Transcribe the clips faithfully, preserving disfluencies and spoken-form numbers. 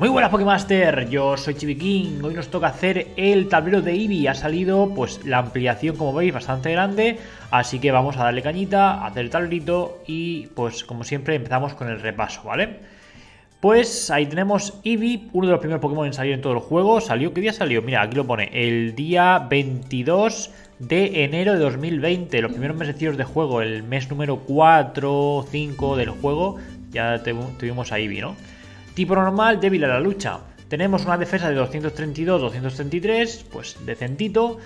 Muy buenas Pokémaster, yo soy Chibikin. Hoy nos toca hacer el tablero de Eevee. Ha salido pues la ampliación, como veis, bastante grande, así que vamos a darle cañita, a hacer el tablerito y pues como siempre empezamos con el repaso, ¿vale? Pues ahí tenemos Eevee, uno de los primeros Pokémon en salir en todo el juego. ¿Salió? ¿Qué día salió? Mira, aquí lo pone, el día veintidós de enero de dos mil veinte, los primeros meses de juego, el mes número cuatro, cinco del juego, ya tuvimos a Eevee, ¿no? Tipo normal, débil a la lucha. Tenemos una defensa de doscientos treinta y dos, doscientos treinta y tres, pues decentito.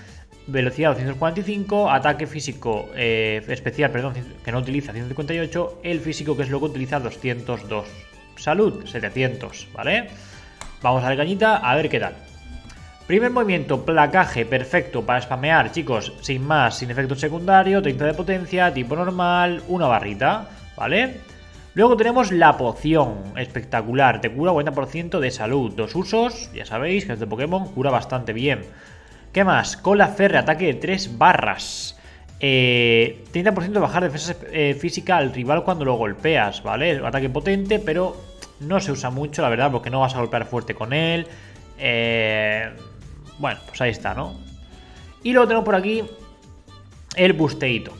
Velocidad doscientos cuarenta y cinco, ataque físico eh, especial, perdón, que no utiliza ciento cincuenta y ocho. El físico, que es lo que utiliza, doscientos dos. Salud, setecientos, ¿vale? Vamos a la cañita, a ver qué tal. Primer movimiento, placaje, perfecto para spamear, chicos. Sin más, sin efecto secundario, treinta de potencia, tipo normal, una barrita, ¿vale? Luego tenemos la poción, espectacular, te cura cuarenta por ciento de salud, dos usos, ya sabéis que este Pokémon cura bastante bien. ¿Qué más? Cola férrea, ataque de tres barras, eh, treinta por ciento de bajar defensa eh, física al rival cuando lo golpeas, ¿vale? Ataque potente, pero no se usa mucho, la verdad, porque no vas a golpear fuerte con él. Eh, bueno, pues ahí está, ¿no? Y luego tenemos por aquí el busteito.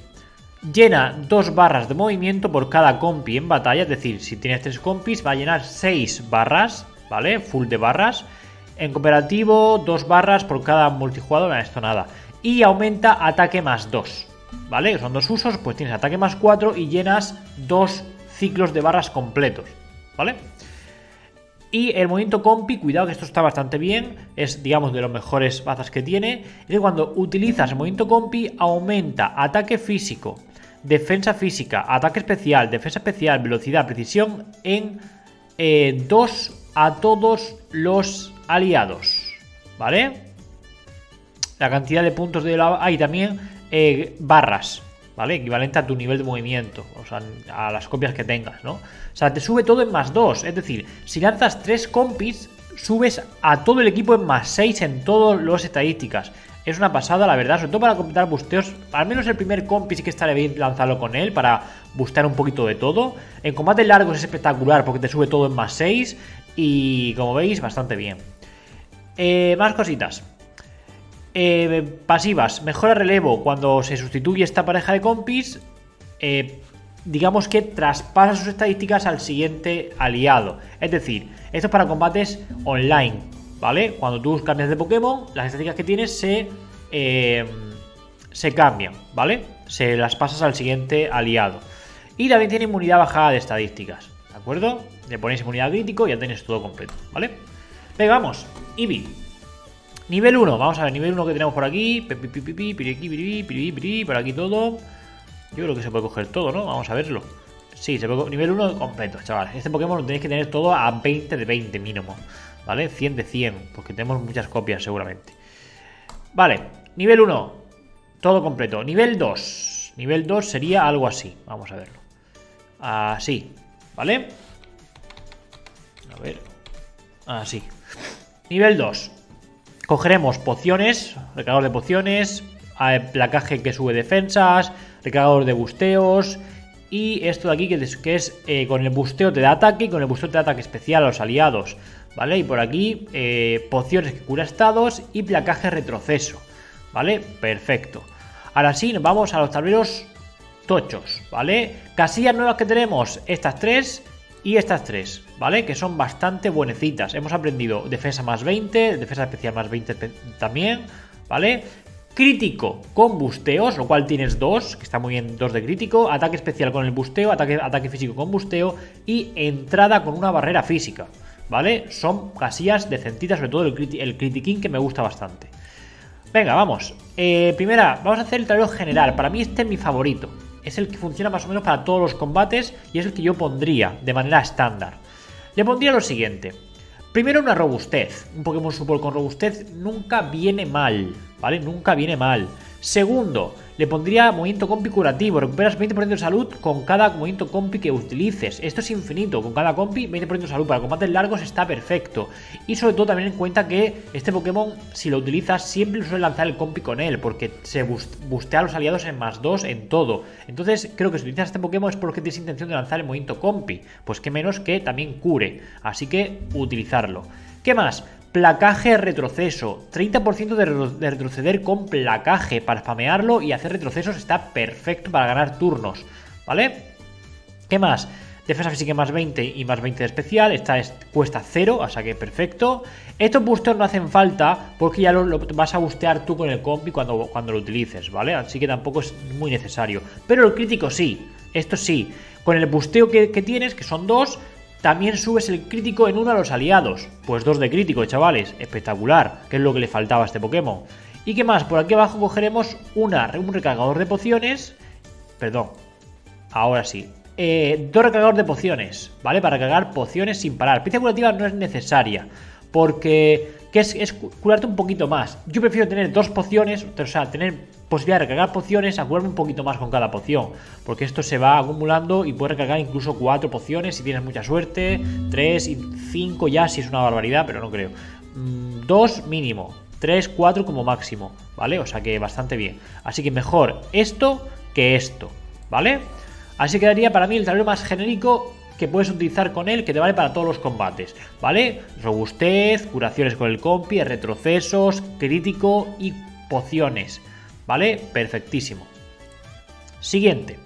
Llena dos barras de movimiento por cada compi en batalla, es decir, si tienes tres compis va a llenar seis barras, ¿vale? Full de barras. En cooperativo, dos barras por cada multijugador, esto nada. Y aumenta ataque más dos, ¿vale? Que son dos usos, pues tienes ataque más cuatro y llenas dos ciclos de barras completos, ¿vale? Y el movimiento compi, cuidado que esto está bastante bien, es digamos de los mejores bazas que tiene. Es que cuando utilizas el movimiento compi aumenta ataque físico, defensa física, ataque especial, defensa especial, velocidad, precisión en dos eh, a todos los aliados, ¿vale? La cantidad de puntos de la... hay ah, también eh, barras, ¿vale? Equivalente a tu nivel de movimiento, o sea, a las copias que tengas, ¿no? O sea, te sube todo en más dos, es decir, si lanzas tres compis, subes a todo el equipo en más seis en todas las estadísticas. Es una pasada, la verdad, sobre todo para completar busteos. Al menos el primer compi sí que estaría bien lanzarlo con él para bustear un poquito de todo. En combates largos es espectacular porque te sube todo en más seis y, como veis, bastante bien. Eh, más cositas. Eh, pasivas, mejora relevo. Cuando se sustituye esta pareja de compis, eh, digamos que traspasa sus estadísticas al siguiente aliado. Es decir, esto es para combates online, ¿vale? Cuando tú cambias de Pokémon, las estadísticas que tienes se, eh, se cambian, ¿vale? Se las pasas al siguiente aliado. Y también tiene inmunidad bajada de estadísticas, ¿de acuerdo? Le ponéis inmunidad crítico y ya tenéis todo completo, ¿vale? Venga, vamos, Eevee. Nivel uno, vamos a ver, nivel uno que tenemos por aquí. Por aquí todo. Yo creo que se puede coger todo, ¿no? Vamos a verlo. Sí, se puede, nivel uno completo, chavales. Este Pokémon lo tenéis que tener todo a veinte de veinte mínimo, ¿vale? cien de cien, porque tenemos muchas copias seguramente. Vale, nivel uno, todo completo. Nivel dos, nivel dos sería algo así. Vamos a verlo. Así, ¿vale? A ver. Así. Nivel dos. Cogeremos pociones, recargador de pociones, placaje que sube defensas, recargador de busteos y esto de aquí que es, que es eh, con el busteo te da ataque y con el busteo te da ataque especial a los aliados, ¿vale? Y por aquí eh, pociones que cura estados y placaje retroceso, ¿vale? Perfecto. Ahora sí, nos vamos a los tableros tochos, ¿vale? Casillas nuevas que tenemos, estas tres... y estas tres, ¿vale? Que son bastante buenecitas. Hemos aprendido defensa más veinte, defensa especial más veinte también, ¿vale? Crítico con busteos, lo cual tienes dos, que está muy bien, dos de crítico. Ataque especial con el busteo, ataque, ataque físico con busteo y entrada con una barrera física, ¿vale? Son casillas decentitas, sobre todo el, criti el critiquín que me gusta bastante. Venga, vamos. Eh, primera, vamos a hacer el tablero general. Para mí este es mi favorito. Es el que funciona más o menos para todos los combates y es el que yo pondría de manera estándar. Le pondría lo siguiente. Primero una robustez. Un Pokémon Support con robustez nunca viene mal, ¿vale? Nunca viene mal. Segundo, le pondría movimiento compi curativo. Recuperas veinte por ciento de salud con cada movimiento compi que utilices. Esto es infinito. Con cada compi, veinte por ciento de salud. Para combates largos está perfecto. Y sobre todo, también en cuenta que este Pokémon, si lo utilizas, siempre suele lanzar el compi con él, porque se bustea a los aliados en más dos en todo. Entonces, creo que si utilizas este Pokémon es porque tienes intención de lanzar el movimiento compi. Pues que menos que también cure. Así que, utilizarlo. ¿Qué más? Placaje retroceso, treinta por ciento de, retro de retroceder con placaje. Para spamearlo y hacer retrocesos está perfecto para ganar turnos, ¿vale? ¿Qué más? Defensa física más veinte y más veinte de especial. Esta es, cuesta cero, o sea que perfecto. Estos boosters no hacen falta porque ya lo, lo vas a bustear tú con el compi cuando, cuando lo utilices, ¿vale? Así que tampoco es muy necesario. Pero el crítico sí, esto sí. Con el busteo que, que tienes, que son dos, también subes el crítico en uno a los aliados. Pues dos de crítico, chavales. Espectacular, que es lo que le faltaba a este Pokémon. ¿Y qué más? Por aquí abajo cogeremos una, un recargador de pociones. Perdón. Ahora sí. Eh, dos recargadores de pociones, ¿vale? Para recargar pociones sin parar. Pieza curativa no es necesaria, porque que es, es curarte un poquito más. Yo prefiero tener dos pociones, o sea, tener posibilidad de recargar pociones, a curarme un poquito más con cada poción, porque esto se va acumulando y puedes recargar incluso cuatro pociones si tienes mucha suerte, tres y cinco ya si es una barbaridad, pero no creo. Mm, dos mínimo, tres, cuatro como máximo, ¿vale? O sea que bastante bien. Así que mejor esto que esto, ¿vale? Así quedaría para mí el tablero más genérico que puedes utilizar con él, que te vale para todos los combates, ¿vale? Robustez, curaciones con el compi, retrocesos, crítico y pociones, ¿vale? Perfectísimo. Siguiente.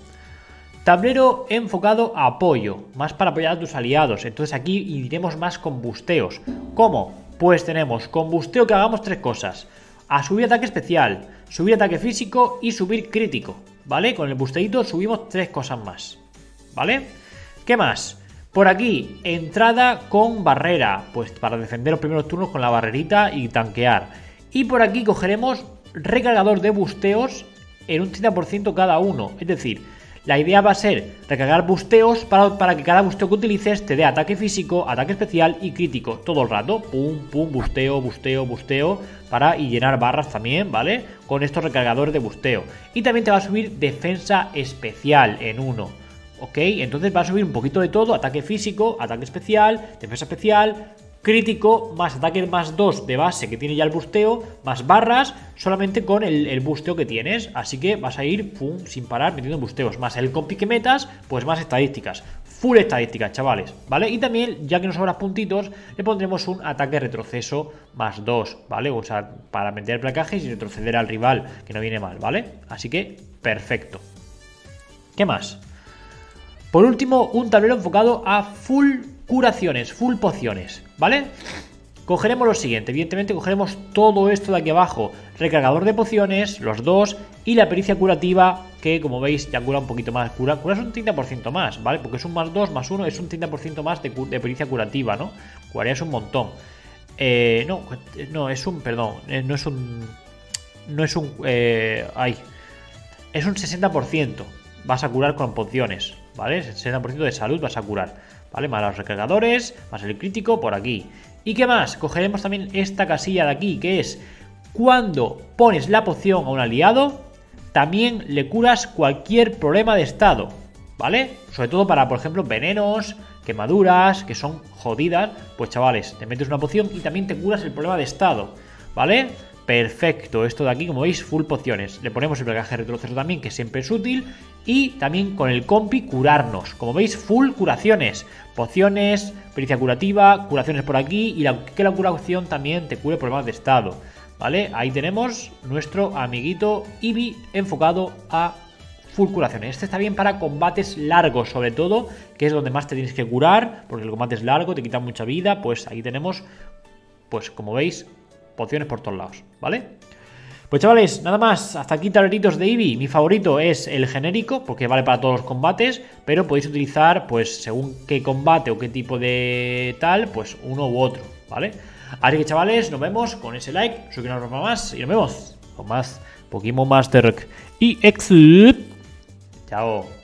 Tablero enfocado a apoyo, más para apoyar a tus aliados. Entonces aquí iremos más con busteos. ¿Cómo? Pues tenemos con busteo que hagamos tres cosas. A subir ataque especial, subir ataque físico y subir crítico, ¿vale? Con el busteito subimos tres cosas más, ¿vale? ¿Qué más? Por aquí, entrada con barrera, pues para defender los primeros turnos con la barrerita y tanquear. Y por aquí cogeremos recargador de busteos en un treinta por ciento cada uno. Es decir, la idea va a ser recargar busteos para, para que cada busteo que utilices te dé ataque físico, ataque especial y crítico todo el rato. Pum, pum, busteo, busteo, busteo. Para y llenar barras también, ¿vale? Con estos recargadores de busteo. Y también te va a subir defensa especial en uno. Ok, entonces va a subir un poquito de todo, ataque físico, ataque especial, defensa especial, crítico, más ataque más dos de base que tiene ya el busteo, más barras, solamente con el, el busteo que tienes, así que vas a ir pum, sin parar metiendo busteos, más el compi que metas, pues más estadísticas, full estadísticas, chavales, ¿vale? Y también, ya que nos sobran puntitos, le pondremos un ataque retroceso más dos, ¿vale? O sea, para meter placajes y retroceder al rival, que no viene mal, ¿vale? Así que, perfecto. ¿Qué más? Por último, un tablero enfocado a full curaciones, full pociones, ¿vale? Cogeremos lo siguiente, evidentemente cogeremos todo esto de aquí abajo, recargador de pociones, los dos, y la pericia curativa, que como veis ya cura un poquito más, cura, cura es un treinta por ciento más, ¿vale? Porque es un más dos, más uno, es un treinta por ciento más de, de pericia curativa, ¿no? Curaría es un montón. Eh, no, no, es un, perdón, eh, no es un, no es un, eh, ay, es un sesenta por ciento, vas a curar con pociones. ¿Vale? sesenta por ciento de salud vas a curar, ¿vale? Más los recargadores, más el crítico por aquí. ¿Y qué más? Cogeremos también esta casilla de aquí, que es cuando pones la poción a un aliado, también le curas cualquier problema de estado, ¿vale? Sobre todo para, por ejemplo, venenos, quemaduras, que son jodidas. Pues chavales, te metes una poción y también te curas el problema de estado, ¿vale? Perfecto, esto de aquí, como veis, full pociones. Le ponemos el placaje de retroceso también, que siempre es útil. Y también con el compi curarnos. Como veis, full curaciones. Pociones, pericia curativa, curaciones por aquí. Y la, que la curación también te cure problemas de estado, ¿vale? Ahí tenemos nuestro amiguito Eevee enfocado a full curaciones. Este está bien para combates largos, sobre todo, que es donde más te tienes que curar, porque el combate es largo, te quita mucha vida. Pues ahí tenemos, pues como veis, pociones por todos lados, ¿vale? Pues chavales, nada más, hasta aquí tableritos de Eevee. Mi favorito es el genérico, porque vale para todos los combates, pero podéis utilizar, pues, según qué combate o qué tipo de tal, pues uno u otro, ¿vale? Así que chavales, nos vemos con ese like, suscribiros más y nos vemos con más Pokémon Master y X. Chao.